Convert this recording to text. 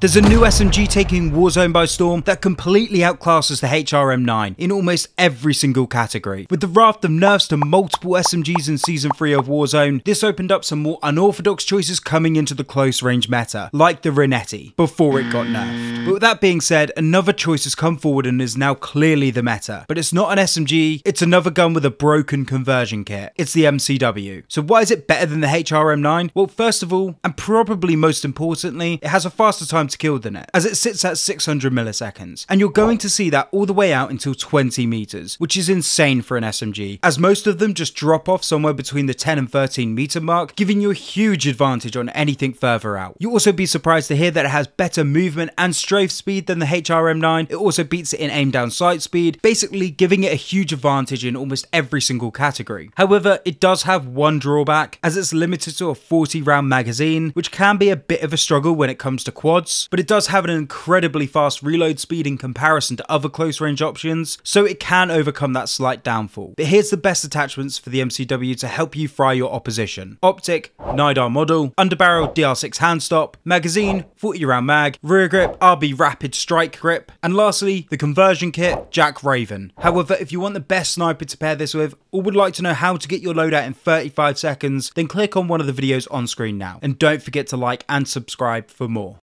There's a new SMG taking Warzone by storm that completely outclasses the HRM9 in almost every single category. With the raft of nerfs to multiple SMGs in Season 3 of Warzone, this opened up some more unorthodox choices coming into the close range meta, like the Renetti, before it got nerfed. But with that being said, another choice has come forward and is now clearly the meta. But it's not an SMG, it's another gun with a broken conversion kit. It's the MCW. So why is it better than the HRM9? Well, first of all, and probably most importantly, it has a faster time to kill than it, as it sits at 600 milliseconds. And you're going to see that all the way out until 20 meters, which is insane for an SMG, as most of them just drop off somewhere between the 10 and 13 meter mark, giving you a huge advantage on anything further out. You'll also be surprised to hear that it has better movement and strafe speed than the HRM9. It also beats it in aim down sight speed, basically giving it a huge advantage in almost every single category. However, it does have one drawback, as it's limited to a 40 round magazine, which can be a bit of a struggle when it comes to quads, but it does have an incredibly fast reload speed in comparison to other close range options, so it can overcome that slight downfall. But here's the best attachments for the MCW to help you fry your opposition. Optic, Nydar model, underbarrel, DR6 handstop, magazine, 40 round mag, rear grip, RB rapid strike grip, and lastly, the conversion kit, JAK Raven. However, if you want the best sniper to pair this with, or would like to know how to get your loadout in 35 seconds, then click on one of the videos on screen now. And don't forget to like and subscribe for more.